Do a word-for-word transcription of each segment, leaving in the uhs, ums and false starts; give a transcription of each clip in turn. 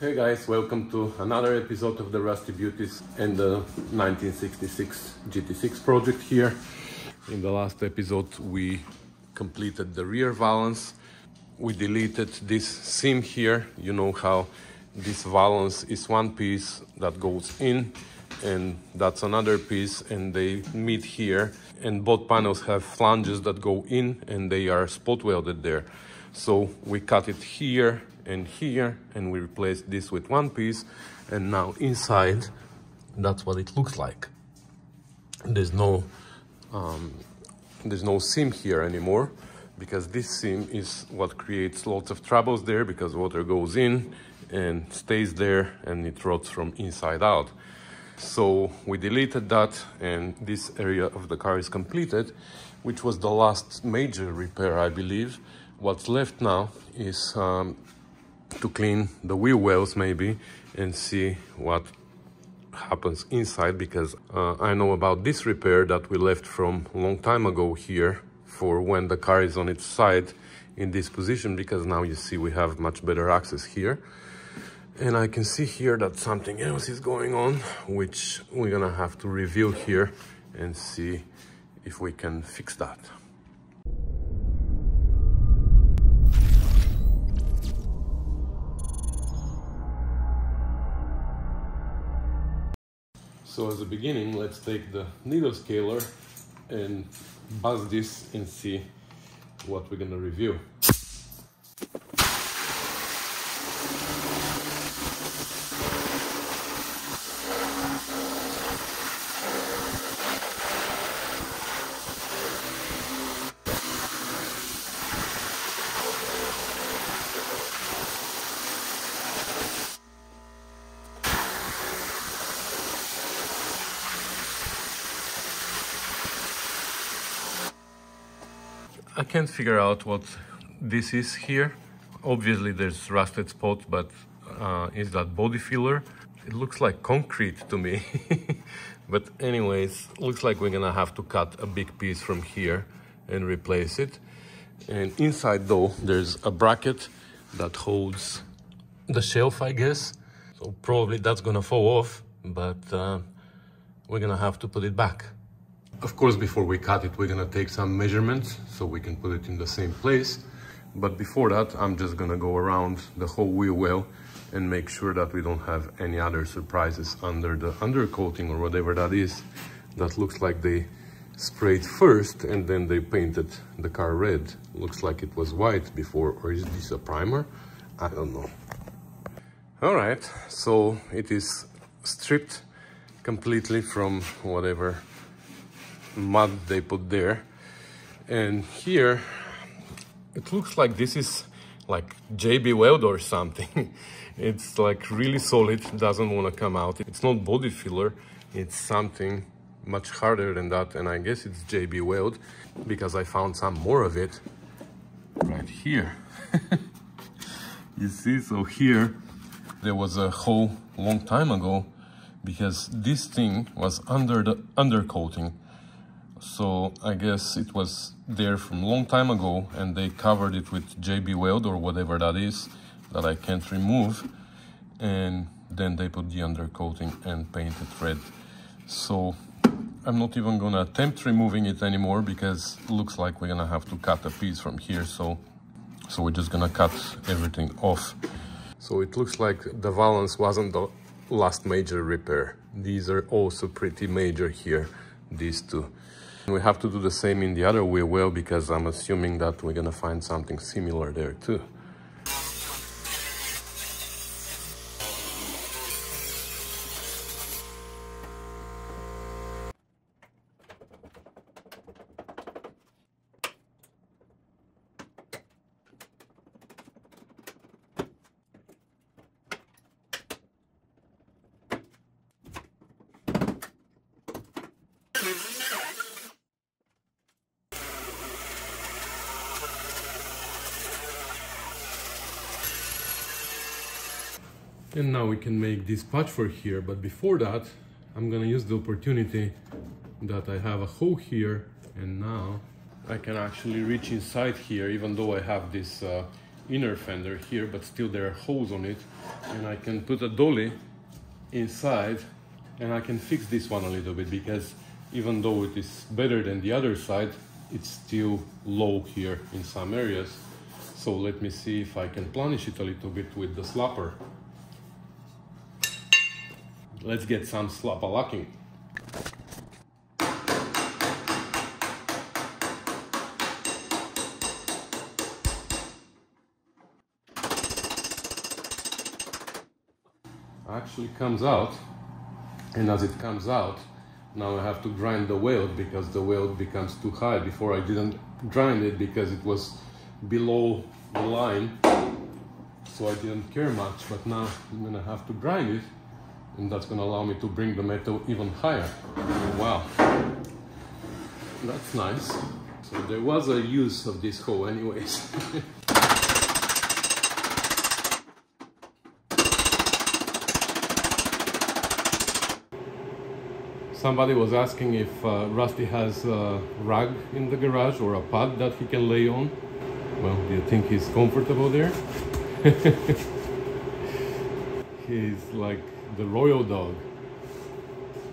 Hey guys, welcome to another episode of the Rusty Beauties and the nineteen sixty-six G T six project here. In the last episode we completed the rear valance. We deleted this seam here. You know how this valance is one piece that goes in and that's another piece and they meet here, and both panels have flanges that go in and they are spot welded there. So we cut it here and here and we replaced this with one piece, and now inside that's what it looks like. There's no um, there's no seam here anymore, because this seam is what creates lots of troubles there, because water goes in and stays there and it rots from inside out. So we deleted that and this area of the car is completed, which was the last major repair, I believe. What's left now is um, to clean the wheel wells maybe and see what happens inside, because uh, I know about this repair that we left from a long time ago here for when the car is on its side in this position, because now you see we have much better access here. And I can see here that something else is going on, which we're gonna have to reveal here and see if we can fix that. So as a beginning, let's take the needle scaler and buzz this and see what we're gonna review. I can't figure out what this is here. Obviously there's rusted spots, but uh, is that body filler? It looks like concrete to me. But anyways, looks like we're gonna have to cut a big piece from here and replace it. And inside though, there's a bracket that holds the shelf, I guess. So probably that's gonna fall off, but uh, we're gonna have to put it back. Of course, before we cut it, we're gonna take some measurements so we can put it in the same place. But before that, I'm just gonna go around the whole wheel well and make sure that we don't have any other surprises under the undercoating or whatever that is. That looks like they sprayed first and then they painted the car red. Looks like it was white before, or is this a primer? I don't know. All right, so it is stripped completely from whatever mud they put there, and here it looks like this is like J B weld or something. It's like really solid, doesn't want to come out. It's not body filler, it's something much harder than that, and I guess it's J B weld because I found some more of it right here. You see, so here there was a hole long time ago because this thing was under the undercoating. So I guess it was there from a long time ago and they covered it with J B weld or whatever that is that I can't remove, and then they put the undercoating and painted red. So I'm not even gonna attempt removing it anymore because it looks like we're gonna have to cut a piece from here, so so we're just gonna cut everything off. So it looks like the valance wasn't the last major repair. These are also pretty major here, these two. We have to do the same in the other wheel well, because I'm assuming that we're gonna find something similar there too. And now we can make this patchwork here, but before that I'm gonna use the opportunity that I have a hole here, and now I can actually reach inside here, even though I have this uh, inner fender here, but still there are holes on it, and I can put a dolly inside and I can fix this one a little bit, because even though it is better than the other side, it's still low here in some areas. So let me see if I can planish it a little bit with the slapper. Let's get some slapper locking. Actually comes out, and as it comes out, now I have to grind the weld, because the weld becomes too high. Before I didn't grind it because it was below the line, so I didn't care much, but now I'm gonna have to grind it, and that's gonna allow me to bring the metal even higher. Wow, that's nice. So there was a use of this hole anyways. Somebody was asking if uh, Rusty has a rug in the garage or a pad that he can lay on. Well, do you think he's comfortable there? He's like the royal dog.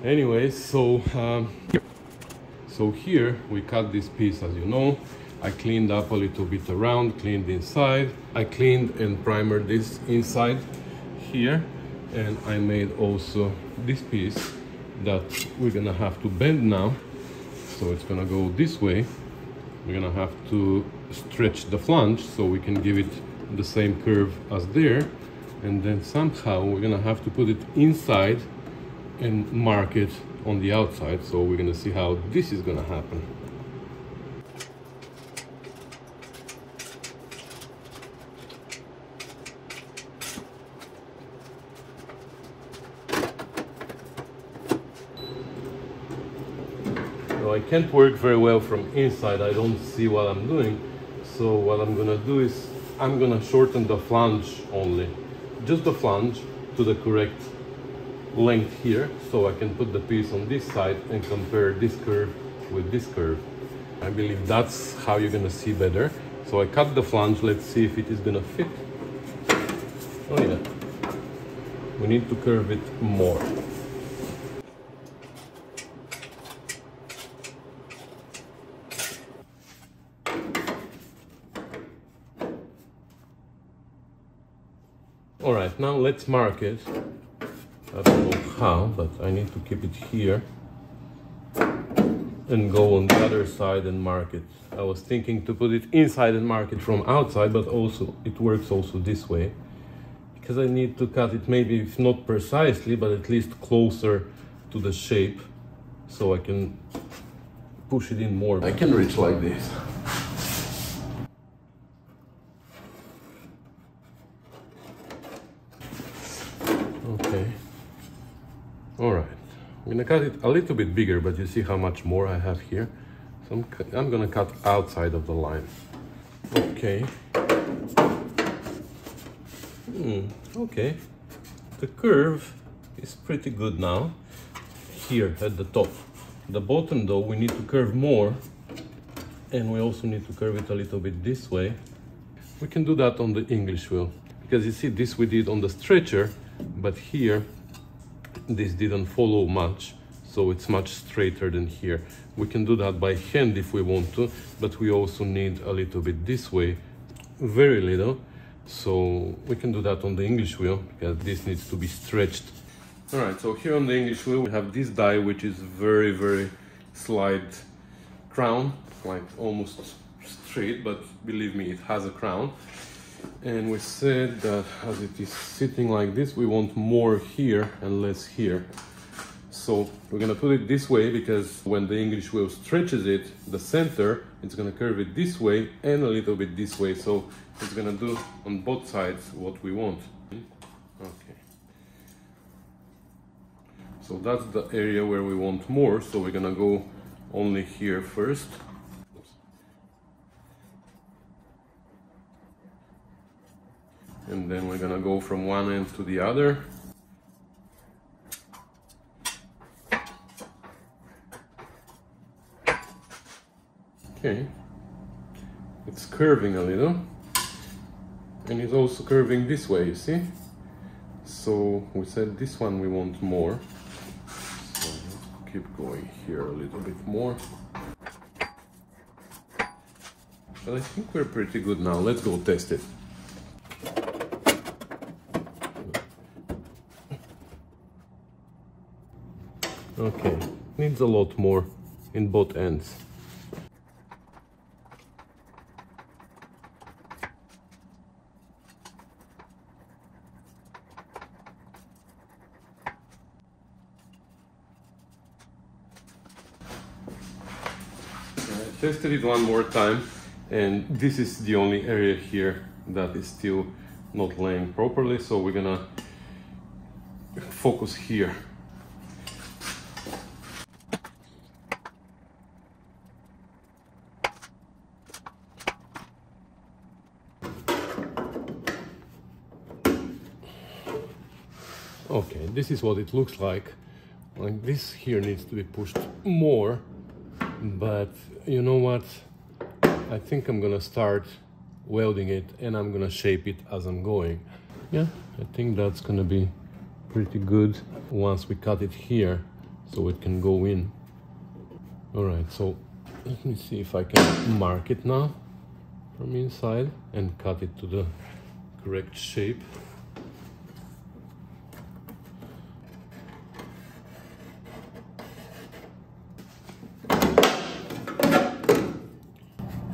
Anyway, so, um, so here we cut this piece, as you know. I cleaned up a little bit around, cleaned inside. I cleaned and primered this inside here. And I made also this piece that we're gonna have to bend now, so it's gonna go this way. We're gonna have to stretch the flange so we can give it the same curve as there, and then somehow we're gonna have to put it inside and mark it on the outside. So we're gonna see how this is gonna happen. I can't work very well from inside. I don't see what I'm doing. So what I'm gonna do is I'm gonna shorten the flange only, just the flange, to the correct length here, so I can put the piece on this side and compare this curve with this curve. I believe that's how you're gonna see better. So I cut the flange. Let's see if it is gonna fit. Oh yeah, we need to curve it more. All right, now let's mark it. I don't know how, but I need to keep it here and go on the other side and mark it. I was thinking to put it inside and mark it from outside, but also it works also this way, because I need to cut it, maybe if not precisely, but at least closer to the shape, so I can push it in more. I can reach like this. I'm gonna cut it a little bit bigger, but you see how much more I have here. So I'm, I'm gonna cut outside of the line. Okay. Hmm, okay. The curve is pretty good now, here at the top. The bottom though, we need to curve more, and we also need to curve it a little bit this way. We can do that on the English wheel, because you see this we did on the stretcher, but here this didn't follow much, so it's much straighter than here. We can do that by hand if we want to, but we also need a little bit this way, very little, so we can do that on the English wheel, because this needs to be stretched. All right, so here on the English wheel we have this die, which is very very slight crown, like almost straight, but believe me, it has a crown. And we said that as it is sitting like this, we want more here and less here. So we're gonna put it this way, because when the English wheel stretches it, the center, it's gonna curve it this way and a little bit this way. So it's gonna do on both sides what we want. Okay. So that's the area where we want more. So we're gonna go only here first. And then we're gonna go from one end to the other. Okay, it's curving a little. and it's also curving this way, you see? So we said this one we want more, so let's keep going here a little bit more. But I think we're pretty good now, let's go test it. Okay, needs a lot more in both ends. Tested it one more time, and this is the only area here that is still not laying properly, so we're gonna focus here. Okay, this is what it looks like. Like this here needs to be pushed more. But you know what, I think I'm gonna start welding it and I'm gonna shape it as I'm going. Yeah, I think that's gonna be pretty good once we cut it here so it can go in. All right, so let me see if I can mark it now from inside and cut it to the correct shape.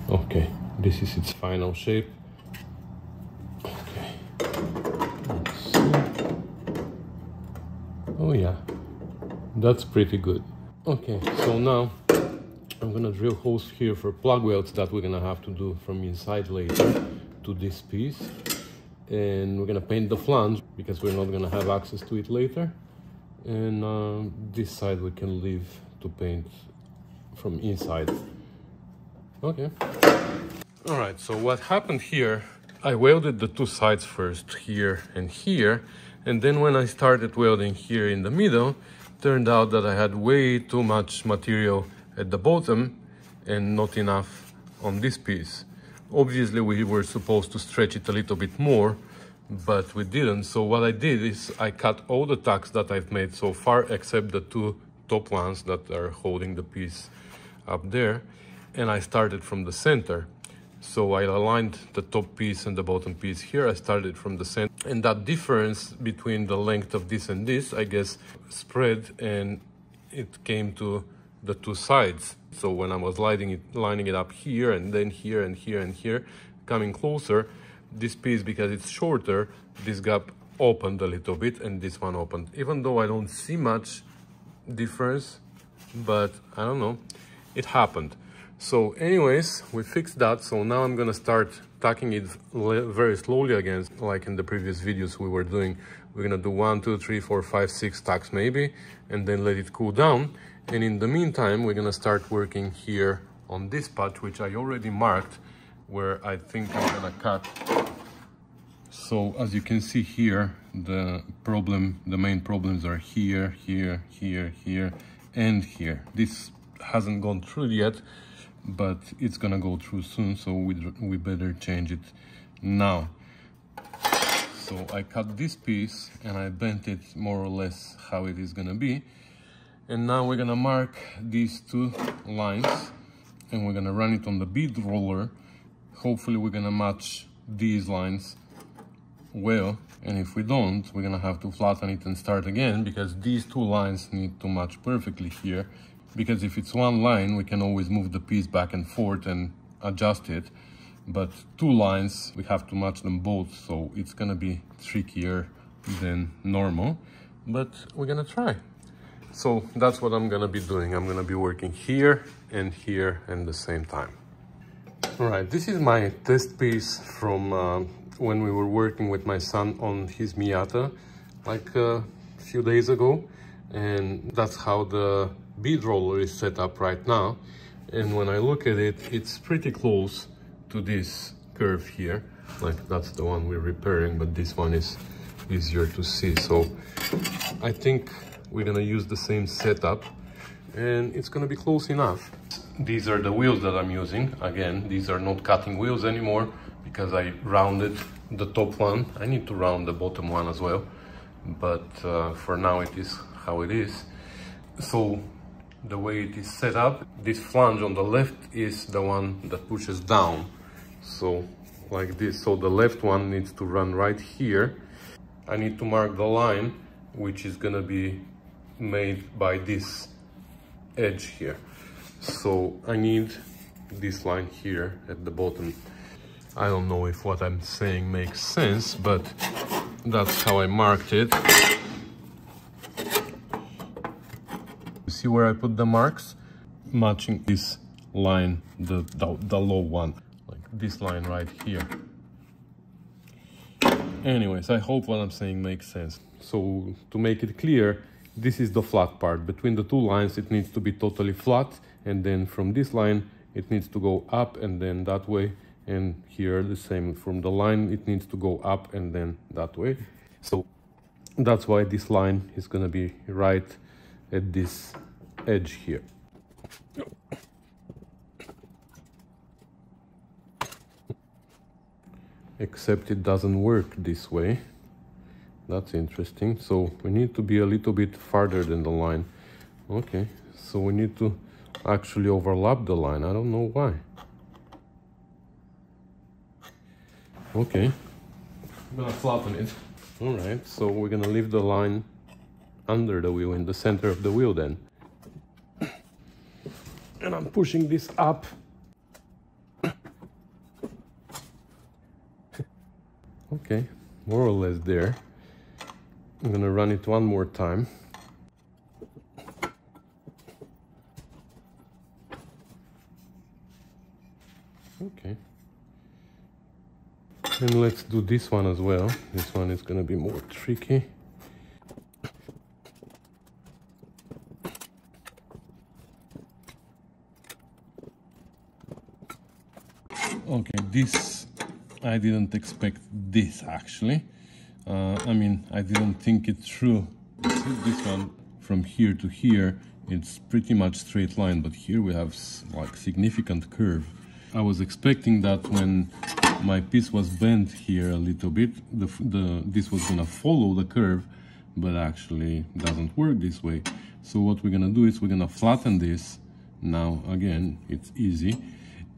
Okay, this is its final shape. Okay, let's see. Oh yeah, that's pretty good. Okay, so now I'm gonna drill holes here for plug welds that we're gonna have to do from inside later to this piece. And we're gonna paint the flange because we're not gonna have access to it later. And uh, this side we can leave to paint from inside. Okay. All right, so what happened here, I welded the two sides first, here and here, and then when I started welding here in the middle, turned out that I had way too much material at the bottom and not enough on this piece. Obviously, we were supposed to stretch it a little bit more, but we didn't. So what I did is I cut all the tacks that I've made so far, except the two top ones that are holding the piece up there. And I started from the center. So I aligned the top piece and the bottom piece here. I started from the center. And that difference between the length of this and this, I guess, spread and it came to the two sides. So when I was lining it, lining it up here and then here and here and here, coming closer, this piece, because it's shorter, this gap opened a little bit and this one opened. Even though I don't see much difference, but I don't know, it happened. So anyways, we fixed that, so now I'm gonna start tacking it very slowly again, like in the previous videos we were doing. We're gonna do one, two, three, four, five, six tacks maybe, and then let it cool down. And in the meantime, we're gonna start working here on this patch, which I already marked, where I think I'm gonna cut. So as you can see here, the problem, the main problems are here, here, here, here, and here. This hasn't gone through yet, but it's gonna go through soon, so we, we better change it now. So I cut this piece and I bent it more or less how it is gonna be. And now we're gonna mark these two lines and we're gonna run it on the bead roller. Hopefully we're gonna match these lines well. And if we don't, we're gonna have to flatten it and start again because these two lines need to match perfectly here. Because if it's one line, we can always move the piece back and forth and adjust it. But two lines, we have to match them both, so it's gonna be trickier than normal. But we're gonna try. So that's what I'm gonna be doing. I'm gonna be working here and here at the same time. All right, this is my test piece from uh, when we were working with my son on his Miata, like a few days ago. And that's how the bead roller is set up right now, and when I look at it, it's pretty close to this curve here. Like that's the one we're repairing, but this one is easier to see. So I think we're gonna use the same setup and it's gonna be close enough. These are the wheels that I'm using. Again, these are not cutting wheels anymore because I rounded the top one. I need to round the bottom one as well, but uh, for now it is how it is. So the way it is set up, this flange on the left is the one that pushes down, so like this. So the left one needs to run right here. I need to mark the line, which is gonna be made by this edge here. So I need this line here at the bottom. I don't know if what I'm saying makes sense, but that's how I marked it. You see where I put the marks? Matching this line, the, the, the low one, like this line right here. Anyways, I hope what I'm saying makes sense. So to make it clear, this is the flat part. Between the two lines, it needs to be totally flat. And then from this line, it needs to go up and then that way. And here the same, from the line it needs to go up and then that way. So that's why this line is gonna be right at this edge here. Except it doesn't work this way. That's interesting. So we need to be a little bit farther than the line. Okay, so we need to actually overlap the line. I don't know why. Okay, I'm gonna flatten it. All right, so we're gonna leave the line under the wheel, in the center of the wheel then. And I'm pushing this up. Okay, more or less there. I'm gonna run it one more time. Okay. And let's do this one as well. This one is going to be more tricky. Okay, this, I didn't expect this actually. Uh, I mean, I didn't think it through. This one from here to here, it's pretty much straight line, but here we have like significant curve. I was expecting that when my piece was bent here a little bit, the, the, this was gonna follow the curve, but actually doesn't work this way. So what we're gonna do is we're gonna flatten this. Now again, it's easy.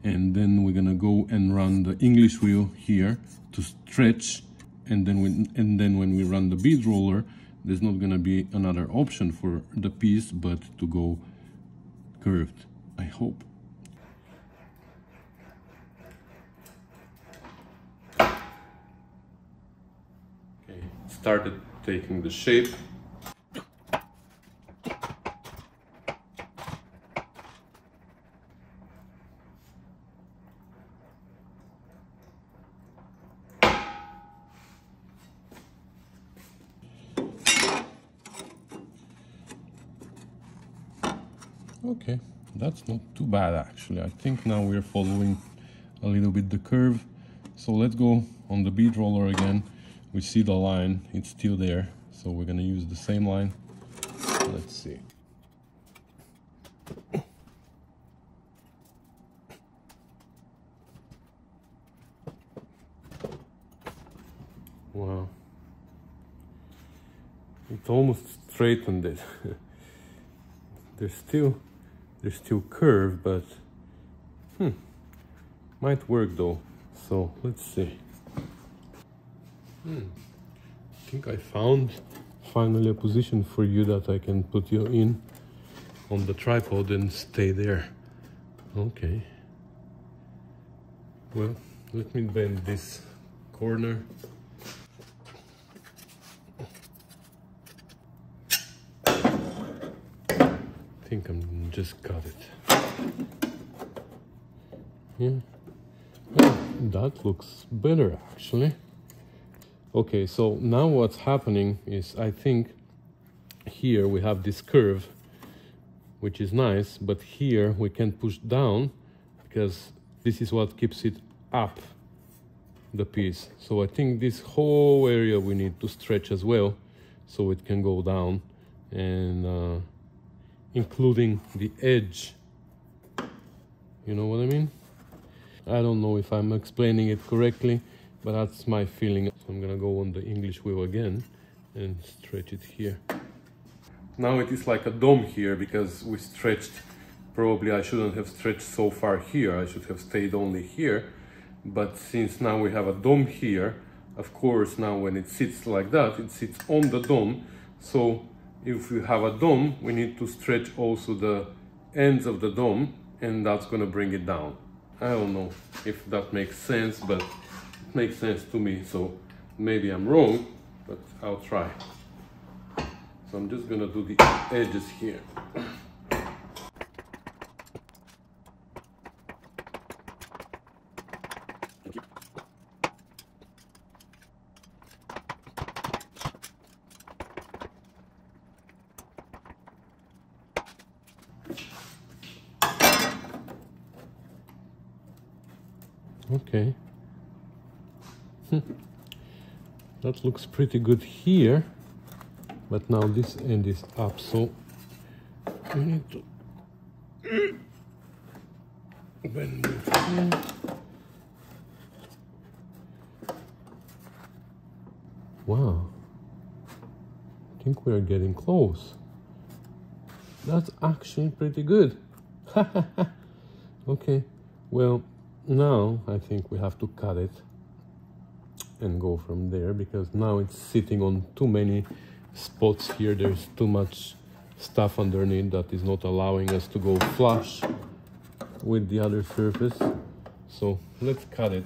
And then we're gonna go and run the English wheel here to stretch. And then, we, and then when we run the bead roller, there's not gonna be another option for the piece, but to go curved, I hope. Started taking the shape. Okay, that's not too bad actually. I think now we're following a little bit the curve. So let's go on the bead roller again. We see the line, it's still there, so we're gonna use the same line. Let's see. Wow. It almost straightened it. There's still, there's still curve, but hmm, might work though. So let's see. Hmm. I think I found finally a position for you that I can put you in on the tripod and stay there. Okay. Well, let me bend this corner. I think I'm just cut it. Yeah. Oh, that looks better actually. Okay, so now what's happening is, I think here we have this curve, which is nice, but here we can push down because this is what keeps it up, the piece. So I think this whole area we need to stretch as well, so it can go down, and uh, including the edge. You know what I mean? I don't know if I'm explaining it correctly, but that's my feeling. So I'm gonna go on the English wheel again and stretch it here. Now it is like a dome here because we stretched. Probably I shouldn't have stretched so far here, I should have stayed only here, but since now we have a dome here, of course now when it sits like that, it sits on the dome. So if we have a dome, we need to stretch also the ends of the dome, and that's gonna bring it down. I don't know if that makes sense, but it makes sense to me, so maybe I'm wrong, but I'll try. So I'm just gonna do the edges here. Okay, that looks pretty good here, but now this end is up, so we need to bend it here. Wow, I think we are getting close. That's actually pretty good. Okay, well, now I think we have to cut it and go from there, because now it's sitting on too many spots here. There's too much stuff underneath that is not allowing us to go flush with the other surface. So let's cut it.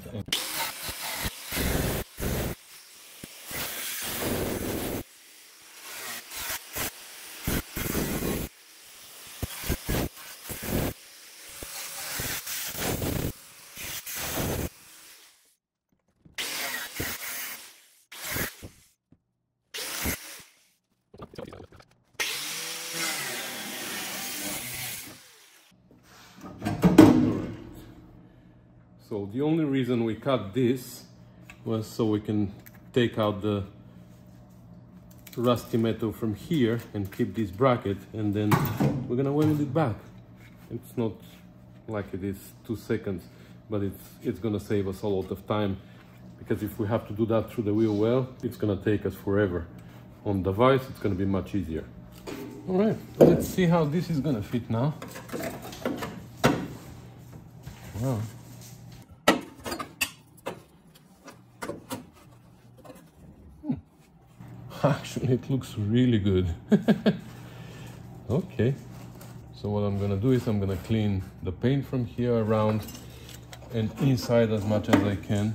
So the only reason we cut this was so we can take out the rusty metal from here and keep this bracket, and then we're gonna weld it back. It's not like it is two seconds, but it's it's gonna save us a lot of time, because if we have to do that through the wheel well, it's gonna take us forever. On device, it's gonna be much easier. All right, let's see how this is gonna fit now. Wow. Actually, it looks really good. Okay, so what I'm gonna do is I'm gonna clean the paint from here around and inside as much as I can,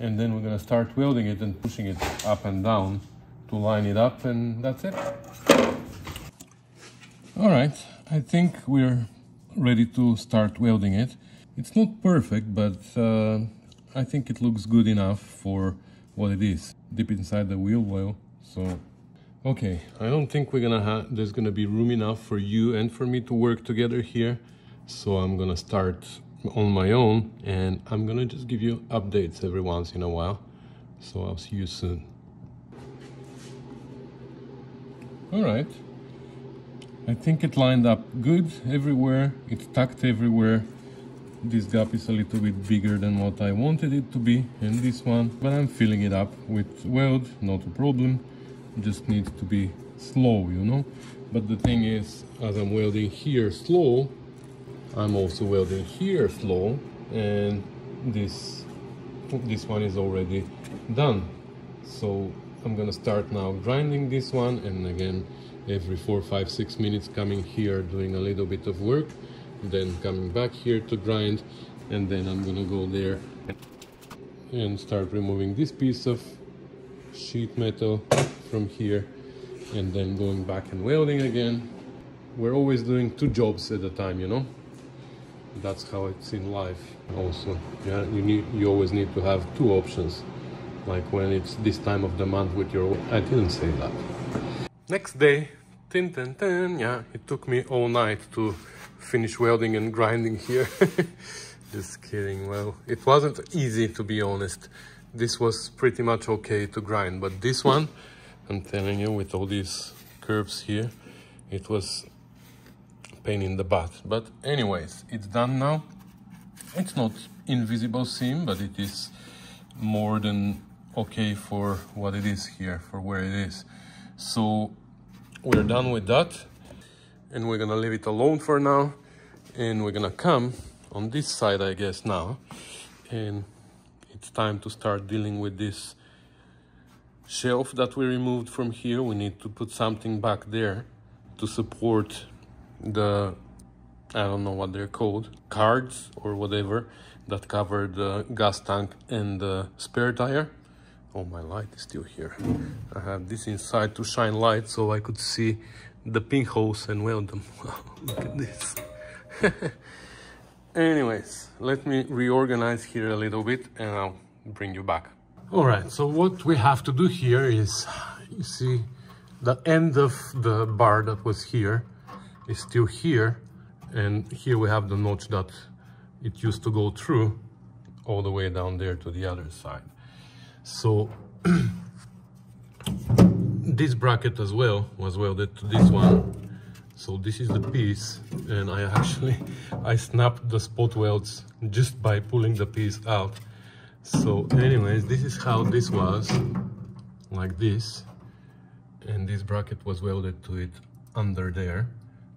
and then we're gonna start welding it and pushing it up and down to line it up, and that's it. All right, I think we're ready to start welding it. It's not perfect, but uh, I think it looks good enough for what it is, deep inside the wheel well. So, okay, I don't think we're gonna have, there's gonna be room enough for you and for me to work together here. So I'm gonna start on my own, and I'm gonna just give you updates every once in a while. So I'll see you soon. All right, I think it lined up good everywhere. It's tucked everywhere. This gap is a little bit bigger than what I wanted it to be, and this one, but I'm filling it up with weld, not a problem. It just needs to be slow, you know. But the thing is, as I'm welding here slow, I'm also welding here slow, and this this one is already done. So I'm gonna start now grinding this one, and again every four five six minutes coming here, doing a little bit of work, then coming back here to grind, and then I'm gonna go there and start removing this piece of sheet metal from here, and then going back and welding again. We're always doing two jobs at a time, you know. That's how it's in life also. Yeah, you need you always need to have two options, like when it's this time of the month with your own. I didn't say that. Next day, tin tin tin, yeah, it took me all night to finish welding and grinding here. Just kidding. Well, it wasn't easy, to be honest. This was pretty much okay to grind, but this one, I'm telling you, with all these curves here, it was a pain in the butt. But anyways, it's done now. It's not invisible seam, but it is more than okay for what it is here, for where it is. So we're done with that, and we're gonna leave it alone for now, and we're gonna come on this side, I guess, now, and it's time to start dealing with this shelf that we removed from here. We need to put something back there to support the, I don't know what they're called, cards or whatever that cover the gas tank and the spare tire. Oh, my light is still here. I have this inside to shine light so I could see the pinholes and weld them. Wow, look at this. Anyways, let me reorganize here a little bit and I'll bring you back. All right, so what we have to do here is, you see, the end of the bar that was here is still here, and here we have the notch that it used to go through all the way down there to the other side. So this bracket as well was welded to this one. So this is the piece, and I actually I snapped the spot welds just by pulling the piece out. So anyways, this is how this was, like this, and this bracket was welded to it under there.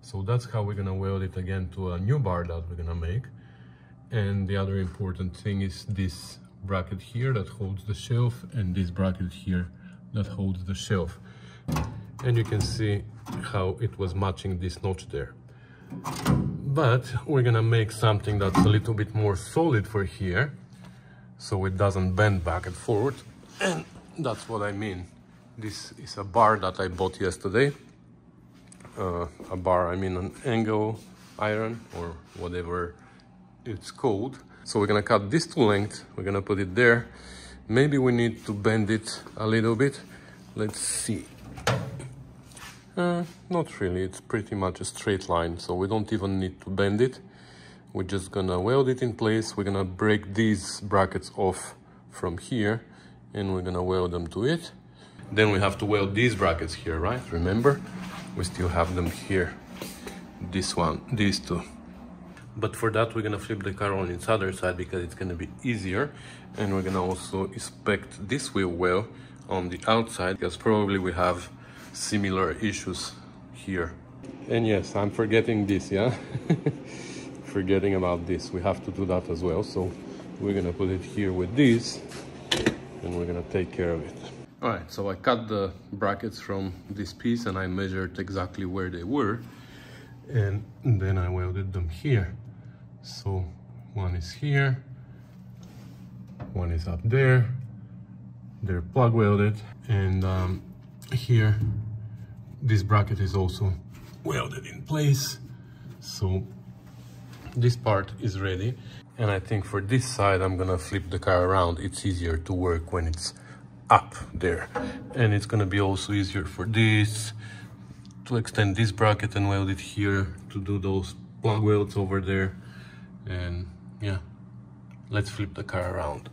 So that's how we're gonna weld it again to a new bar that we're gonna make. And the other important thing is this bracket here that holds the shelf, and this bracket here that holds the shelf. And you can see how it was matching this notch there. But we're gonna make something that's a little bit more solid for here, so it doesn't bend back and forward. And that's what I mean. This is a bar that I bought yesterday. Uh, a bar, I mean an angle iron or whatever it's called. So we're gonna cut this to length, we're gonna put it there. Maybe we need to bend it a little bit. Let's see. Uh, not really, it's pretty much a straight line, so we don't even need to bend it. We're just gonna weld it in place. We're gonna break these brackets off from here, and we're gonna weld them to it. Then we have to weld these brackets here, right? Remember, we still have them here. This one, these two. But for that, we're gonna flip the car on its other side because it's gonna be easier. And we're gonna also inspect this wheel well on the outside, because probably we have similar issues here. And yes, I'm forgetting this, yeah? Forgetting about this, we have to do that as well. So we're gonna put it here with this, and we're gonna take care of it. All right, so I cut the brackets from this piece, and I measured exactly where they were, and then I welded them here. So one is here, one is up there, they're plug welded, and um, here this bracket is also welded in place. So this part is ready, and I think for this side I'm gonna flip the car around. It's easier to work when it's up there, and it's gonna be also easier for this to extend this bracket and weld it here, to do those plug welds over there. And yeah, let's flip the car around.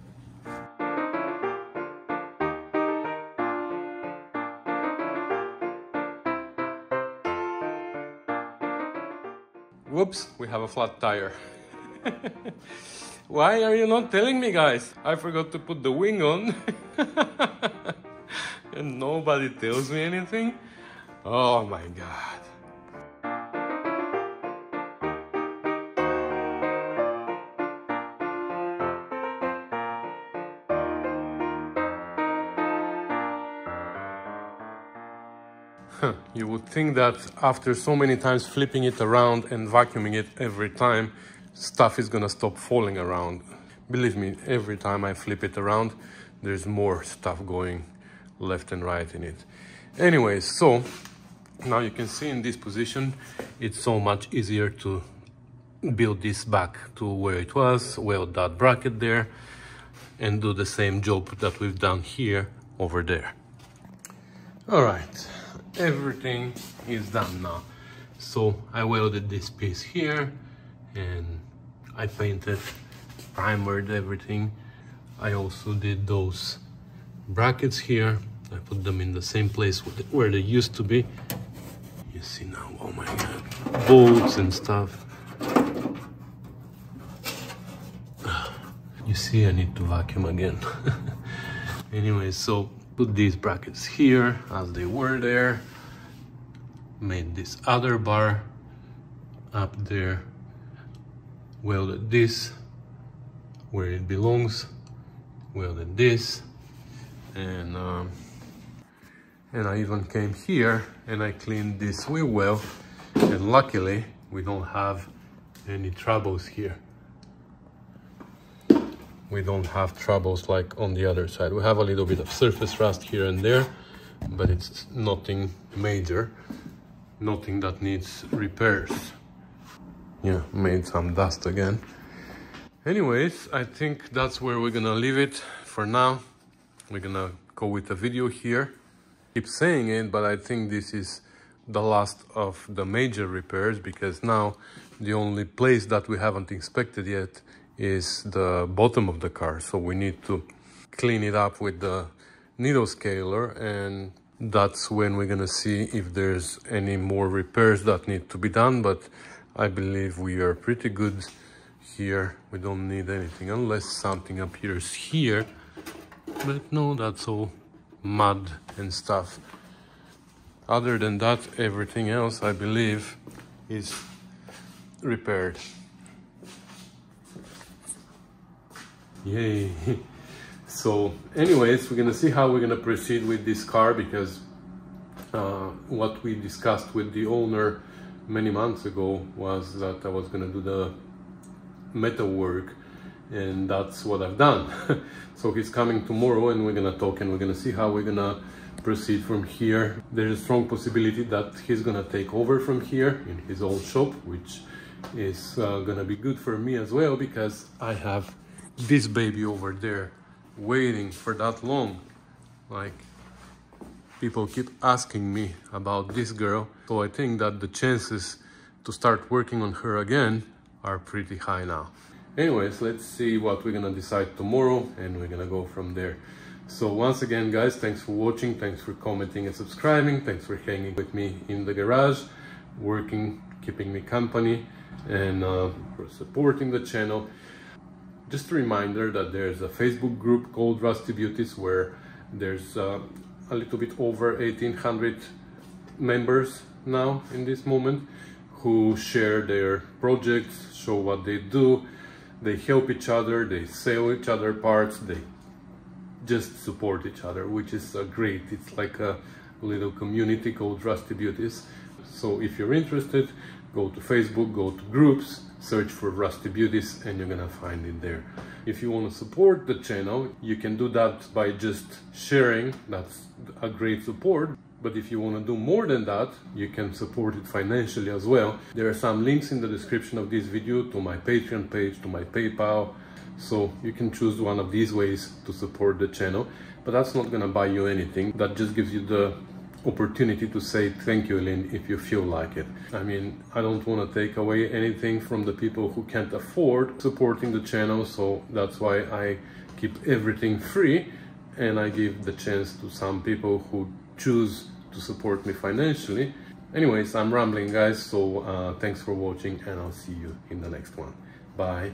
Whoops, we have a flat tire. Why are you not telling me, guys? I forgot to put the wing on. And nobody tells me anything? Oh my God. You would think that after so many times flipping it around and vacuuming it every time, stuff is gonna stop falling around. Believe me, every time I flip it around, there's more stuff going left and right in it. Anyways, so now you can see in this position, it's so much easier to build this back to where it was, weld that bracket there, and do the same job that we've done here over there. All right. Everything is done now. So I welded this piece here, and I painted, primered everything. I also did those brackets here. I put them in the same place where they used to be. You see now, oh my God, bolts and stuff. You see, I need to vacuum again. Anyway, so put these brackets here as they were there. Made this other bar up there. Welded this where it belongs. Welded this. And, um, and I even came here and I cleaned this wheel well. And luckily, we don't have any troubles here. We don't have troubles like on the other side. We have a little bit of surface rust here and there, but it's nothing major, nothing that needs repairs. Yeah, made some dust again. Anyways, I think that's where we're gonna leave it for now. We're gonna go with the video here. Keep saying it, but I think this is the last of the major repairs, because now the only place that we haven't inspected yet is the bottom of the car, so we need to clean it up with the needle scaler, and that's when we're gonna see if there's any more repairs that need to be done. But I believe we are pretty good here. We don't need anything unless something appears here, but no, that's all mud and stuff. Other than that, everything else I believe is repaired. Yay. So anyways, we're gonna see how we're gonna proceed with this car, because uh, what we discussed with the owner many months ago was that I was gonna do the metal work, and that's what I've done. So he's coming tomorrow and we're gonna talk and we're gonna see how we're gonna proceed from here. There's a strong possibility that he's gonna take over from here in his old shop, which is uh, gonna be good for me as well, because I have this baby over there waiting for that long. Like, people keep asking me about this girl, so I think that the chances to start working on her again are pretty high now. Anyways, let's see what we're gonna decide tomorrow and we're gonna go from there. So once again, guys, thanks for watching, thanks for commenting and subscribing, thanks for hanging with me in the garage, working, keeping me company, and uh, for supporting the channel. Just a reminder that there's a Facebook group called Rusty Beauties, where there's uh, a little bit over eighteen hundred members now in this moment, who share their projects, show what they do, they help each other, they sell each other parts, they just support each other, which is uh, great. It's like a little community called Rusty Beauties. So if you're interested, go to Facebook, go to groups, search for Rusty Beauties, and you're gonna find it there. If you want to support the channel, you can do that by just sharing. That's a great support. But if you want to do more than that, you can support it financially as well. There are some links in the description of this video to my Patreon page, to my PayPal. So you can choose one of these ways to support the channel, but that's not gonna buy you anything. That just gives you the opportunity to say thank you, Lynn, if you feel like it. I mean, I don't want to take away anything from the people who can't afford supporting the channel, so that's why I keep everything free and I give the chance to some people who choose to support me financially. Anyways, I'm rambling, guys, so uh, thanks for watching, and I'll see you in the next one. Bye.